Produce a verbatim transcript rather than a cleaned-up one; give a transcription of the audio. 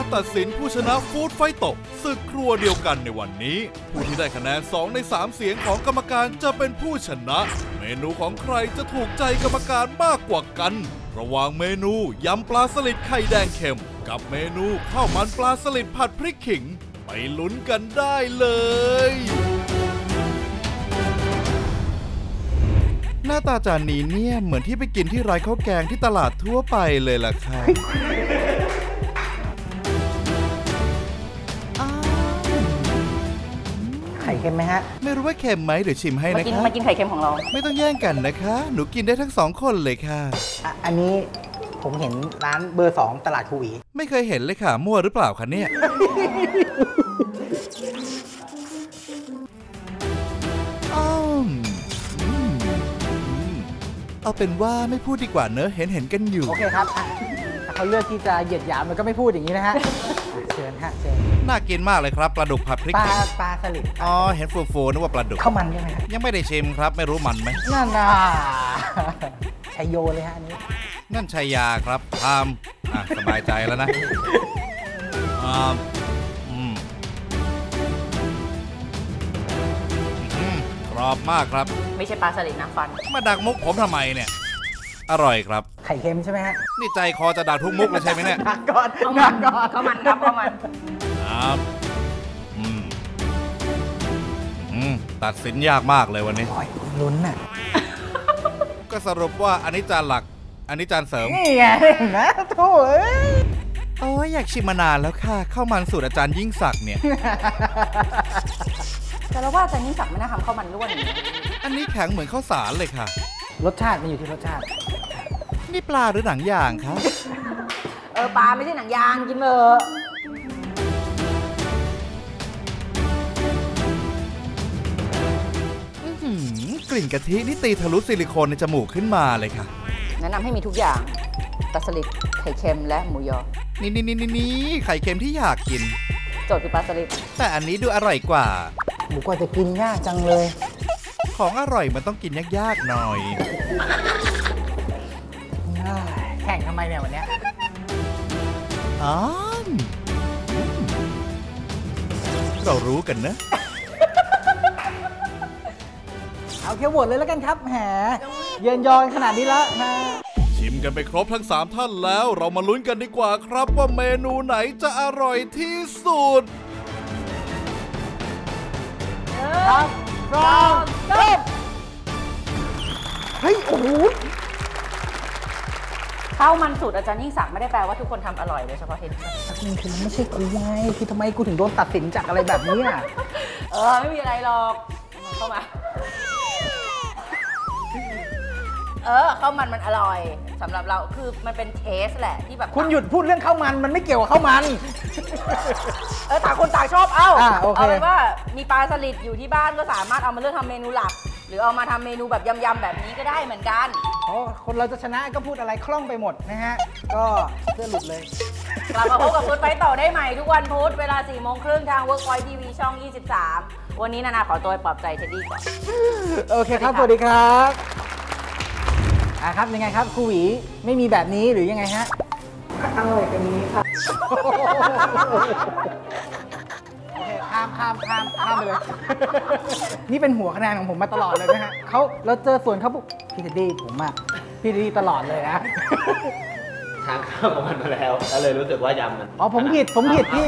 การตัดสินผู้ชนะฟู้ดไฟโตะศึกครัวเดียวกันในวันนี้ผู้ที่ได้คะแนนสองในสามเสียงของกรรมการจะเป็นผู้ชนะเมนูของใครจะถูกใจกรรมการมากกว่ากันระหว่างเมนูยำปลาสลิดไข่แดงเค็มกับเมนูข้าวมันปลาสลิดผัดพริกขิงไปลุ้นกันได้เลยหน้าตาจานนี้เนี่ยเหมือนที่ไปกินที่ร้านข้าวแกงที่ตลาดทั่วไปเลยล่ะค่ะไข่เค็มไหมฮะไม่รู้ว่าเค็มไหมเดี๋ยวชิมให้นะคะมากินไข่เค็มของเราไม่ต้องแย่งกันนะคะหนูกินได้ทั้งสองคนเลยค่ะอันนี้ผมเห็นร้านเบอร์สองตลาดคูวีไม่เคยเห็นเลยค่ะมั่วหรือเปล่าคะเนี่ยอ้าวเอาเป็นว่าไม่พูดดีกว่าเนอะเห็นเห็นกันอยู่โอเคครับถ้าเขาเลือกที่จะเหยียดหยามมันก็ไม่พูดอย่างนี้นะฮะเชิญฮะเชิญน่ากินมากเลยครับปลาดุกผัดพริกขิงปลาสลิดอ๋อเห็นฟูฟูนึกว่าปลาดุกข้าวมันใช่ไหมยังไม่ได้ชิมครับไม่รู้มันไหมนั่นน่ะชัยโยเลยฮะอันนี้นั่นชัยยาครับทามอ่ะสบายใจแล้วนะอ่าอืมกรอบมากครับไม่ใช่ปลาสลิดนะฟันมาดักมุกผมทำไมเนี่ยอร่อยครับไข่เค็มใช่ไหมฮะนี่ใจคอจะด่าทุกมุกเลยใช่ไหมเนี่ยก่อนเอามันก่อนเขามันครับเขามันครับอืมอืมตัดสินยากมากเลยวันนี้ลุ้นน่ะก็สรุปว่าอันนี้จานหลักอันนี้จานเสริมนี่ไงนะโถ่โอ้ยอยากชิมมานานแล้วค่ะข้าวมันสูตรอาจารย์ยิ่งศักดิ์เนี่ยแต่เราว่าอาจารย์ยิ่งศักดิ์ไม่น่าทำข้าวมันร่วนอันนี้แข็งเหมือนข้าวสารเลยค่ะรสชาติมันอยู่ที่รสชาตินี่ปลาหรือหนังยางครับเออปลาไม่ใช่หนังยางกินเถอะกลิ่นกะทินี่ตีทะลุซิลิโคนในจมูกขึ้นมาเลยค่ะแนะนำให้มีทุกอย่างปลาสลิดไข่เค็มและหมูยอนี่นี่นี่นี่ไข่เค็มที่อยากกินโจทย์คือปลาสลิดแต่อันนี้ดูอร่อยกว่าหมูกว่าจะกินยากจังเลยของอร่อยมันต้องกินยากๆหน่อยแข่งทำไมเนี่ยวันนี้อ๋อเรารู้กันนะเอาแค่โหวตเลยแล้วกันครับแหมเย็นยอนขนาดนี้แล้วนะชิมกันไปครบทั้งสามท่านแล้วเรามาลุ้นกันดีกว่าครับว่าเมนูไหนจะอร่อยที่สุดครับรองเริ่มเฮ้ยโอ้โหข้าวมันสูตรอาจารย์ยิ่งศักดิ์ไม่ได้แปลว่าทุกคนทำอร่อยเลยเฉพาะเทนสักนึงคือมันไม่ใช่กูไงคือทำไมกูถึงโดนตัดสินจากอะไรแบบนี้อ่ะเออไม่มีอะไรหรอกเข้ามาเออข้าวมันมันอร่อยสำหรับเราคือมันเป็นเทสแหละที่แบบคุณหยุดพูดเรื่องข้าวมันมันไม่เกี่ยวกับข้าวมันเออต่างคนต่างชอบเอาเอาเลยว่ามีปลาสลิดอยู่ที่บ้านก็สามารถเอามาเลือกทำเมนูหลักหรือเอามาทำเมนูแบบยำๆแบบนี้ก็ได้เหมือนกันโอ้คนเราจะชนะก็พูดอะไรคล่องไปหมดนะฮะก็เสื้อหลุดเลยกลับมาพบกับฟู้ดไฟท์ต่อได้ใหม่ทุกวันพุธเวลาสี่โมงครึ่งทาง Workpoint ที วี ช่อง ยี่สิบสามวันนี้นานาขอตัวปลอบใจเท็ดดี้ก่อนโอเคครับสวัสดีครับอ่ะครับยังไงครับครูหวีไม่มีแบบนี้หรือยังไงฮะอร่อยแบบนี้ค่ะโอเคข้ามข้ามข้ามข้ามไปเลยนี่เป็นหัวคะแนนของผมมาตลอดเลยนะฮะเขาเราเจอส่วนเขาปุ๊บพี่เท็ดดี้ผมอะพี่เท็ดดี้ตลอดเลยนะทางข้ามของมันมาแล้วก็เลยรู้สึกว่ายำมันอ๋อผมผิดผมผิดพี่